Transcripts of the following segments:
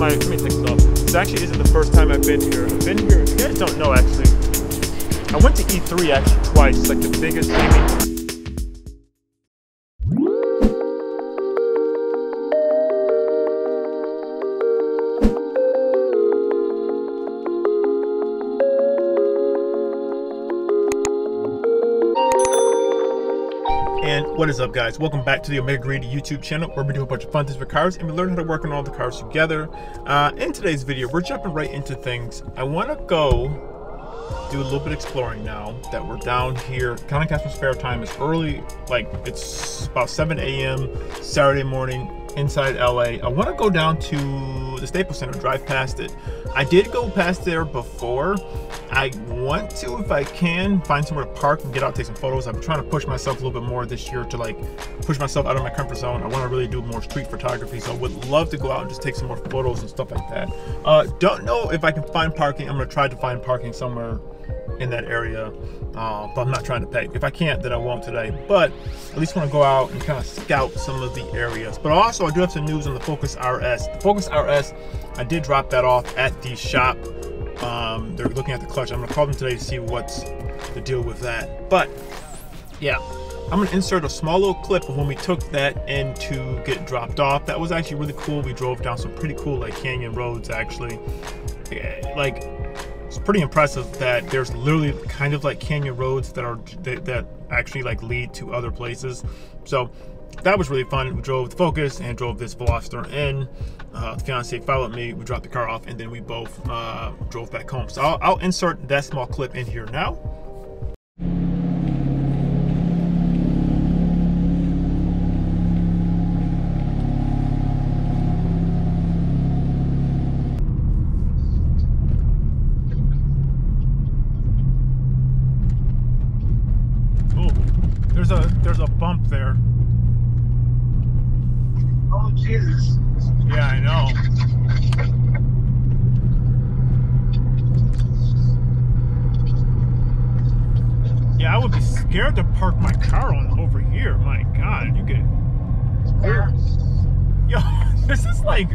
my, let me take this off. This actually isn't the first time I've been here. I've been here, if you guys don't know actually, I went to E3 actually twice, like the biggest gaming. And what is up guys, welcome back to the Omega Greedy YouTube channel where we do a bunch of fun things for cars and we learn how to work on all the cars together. In today's video we're jumping right into things. I want to go do a little bit exploring now that we're down here. Connor Castle's spare time is early, like it's about 7 a.m. Saturday morning inside LA. I want to go down to the Staples Center, drive past it. I did go past there before. I want to, if I can, find somewhere to park and get out, take some photos. I'm trying to push myself a little bit more this year to like push myself out of my comfort zone. I want to really do more street photography, so I would love to go out and just take some more photos and stuff like that. Don't know if I can find parking. I'm going to try to find parking somewhere in that area, but I'm not trying to pay. If I can't, then I won't today, but at least want to go out and kind of scout some of the areas. But also I do have some news on the Focus RS. The Focus RS, I did drop that off at the shop. They're looking at the clutch. I'm going to call them today to see what's the deal with that. But yeah, I'm going to insert a small little clip of when we took that in to get dropped off. That was actually really cool. We drove down some pretty cool like canyon roads actually. Yeah, like it's pretty impressive that there's literally kind of like canyon roads that are that actually like lead to other places. So that was really fun. We drove the Focus and drove this Veloster in. The fiance followed me. We dropped the car off and then we both drove back home. So I'll insert that small clip in here now. There's a bump there. Oh Jesus. Yeah, I know. Yeah, I would be scared to park my car on over here. My God, you get weird. Yo, this is like,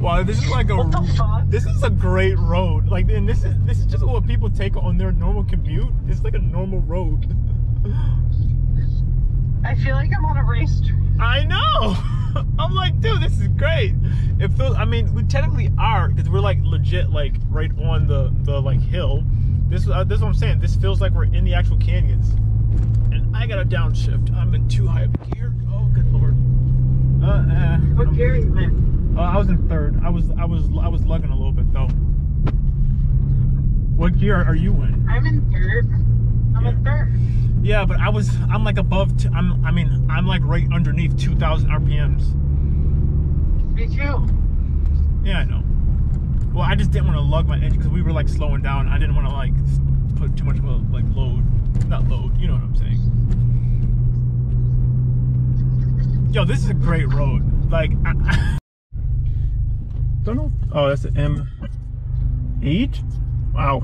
wow, this is like a, what the fuck? This is a great road. Like, and this is just what people take on their normal commute. It's like a normal road. I feel like I'm on a racetrack. I know. I'm like, dude, this is great. It feels. I mean, we technically are because we're like legit, like right on the like hill. This is what I'm saying. This feels like we're in the actual canyons. And I got a downshift. I'm in too high of a gear. Oh, good Lord. What gear are you in? I was in third. I was lugging a little bit though. What gear are you in? I'm in third. I'm in third. Yeah, but I'm like above, I'm like right underneath 2,000 RPMs. Me too. Yeah, I know. Well, I just didn't want to lug my engine because we were like slowing down. I didn't want to like put too much of a like load, you know what I'm saying. Yo, this is a great road. Like, I don't know. Oh, that's an M8? Wow.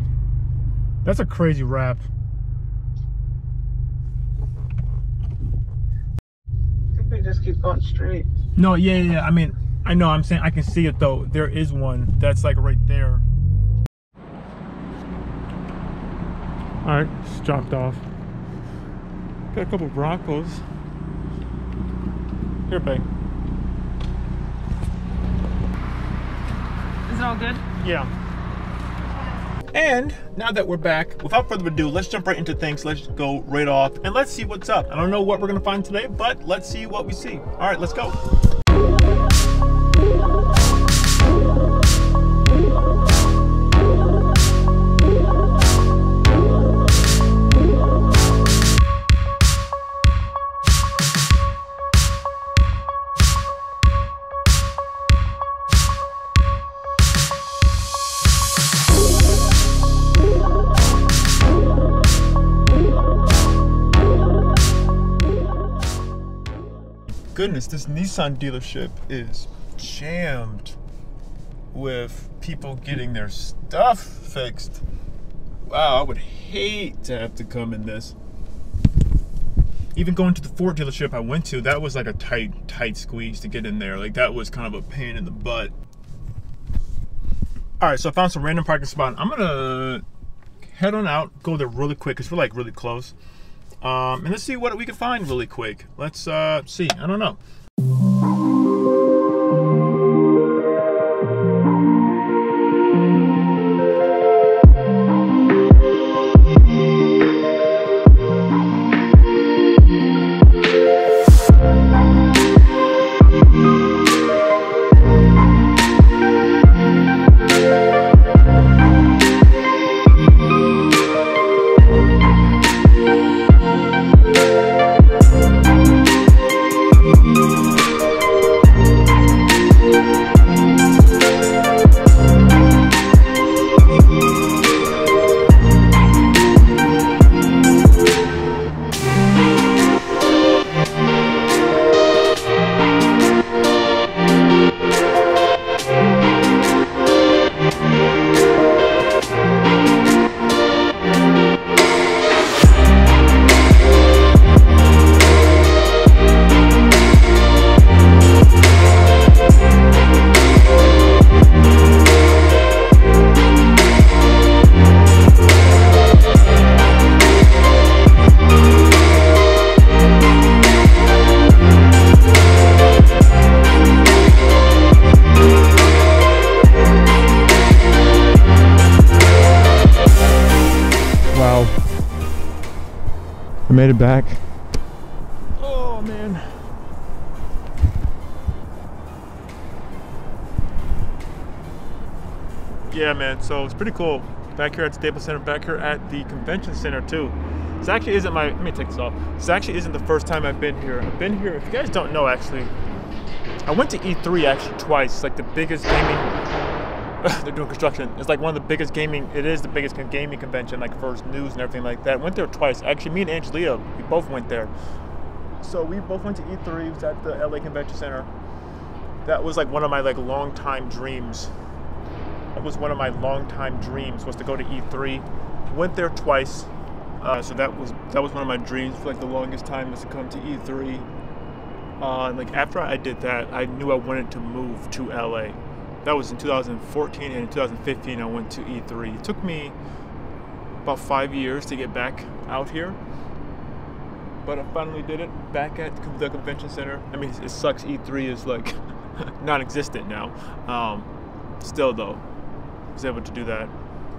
That's a crazy wrap. Just keep going straight. No, yeah. I mean, I know. I'm saying I can see it though. There is one that's like right there. All right, just dropped off. Got a couple Broncos. Here, babe. Is it all good? Yeah. And now that we're back, without further ado, let's jump right into things. Let's go right off and let's see what's up. I don't know what we're gonna find today, but let's see what we see. All right, let's go. Goodness, this Nissan dealership is jammed with people getting their stuff fixed. Wow, I would hate to have to come in this. Even going to the Ford dealership I went to, that was like a tight squeeze to get in there. Like that was kind of a pain in the butt. All right, so I found some random parking spot. I'm gonna head on out, go there really quick, because we're like really close. And let's see what we can find really quick. Let's see, I don't know. I made it back. Oh man. Yeah man, so it's pretty cool. Back here at Staples Center, back here at the Convention Center too. This actually isn't my, let me take this off. This actually isn't the first time I've been here. I've been here, if you guys don't know actually, I went to E3 actually twice. It's like the biggest gaming, they're doing construction. It's like one of the biggest gaming, it is the biggest gaming convention, like first news and everything like that. Went there twice. Actually, me and Angelia, we both went there. So we both went to E3, it was at the LA Convention Center. That was like one of my like long-time dreams. That was one of my long-time dreams, was to go to E3. Went there twice. So that was one of my dreams for like the longest time, was to come to E3. Like after I did that, I knew I wanted to move to LA. That was in 2014, and in 2015 I went to E3. It took me about 5 years to get back out here, but I finally did it, back at the Convention Center. I mean, it sucks, E3 is like non-existent now. Still though, I was able to do that.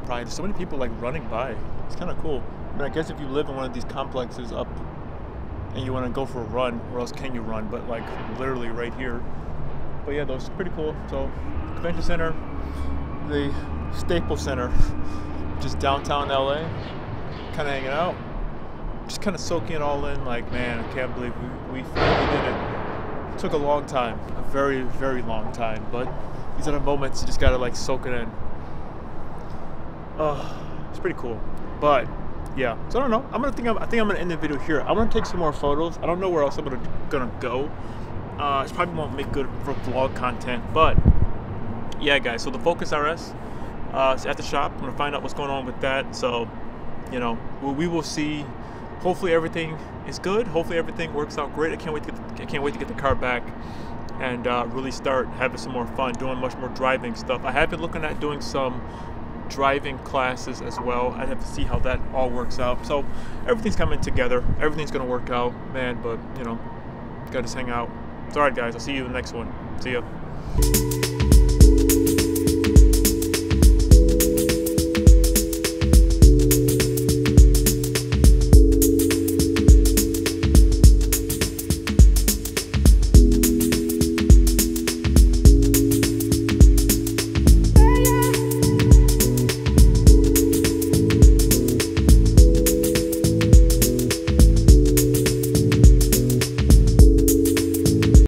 Probably so many people like running by, it's kind of cool. I mean, I guess if you live in one of these complexes up and you want to go for a run, where else can you run but like literally right here. But yeah, those are pretty cool. So Convention Center, the Staples Center, just downtown LA, kind of hanging out, just kind of soaking it all in. Like, man, I can't believe we did it. It took a long time, a very, very long time, but these are the moments you just gotta like soak it in. It's pretty cool. But yeah, so I don't know, I think I'm gonna end the video here. I want to take some more photos. I don't know where else I'm gonna go. It's probably won't make good for vlog content, but yeah guys, so the Focus RS is at the shop. I'm gonna find out what's going on with that, so you know, we will see. Hopefully everything is good, hopefully everything works out great. I can't wait to get the car back and really start having some more fun, doing much more driving stuff. I have been looking at doing some driving classes as well. I'd have to see how that all works out. So everything's coming together, everything's gonna work out, man. But you know, gotta just hang out. It's all right guys, I'll see you in the next one. See ya.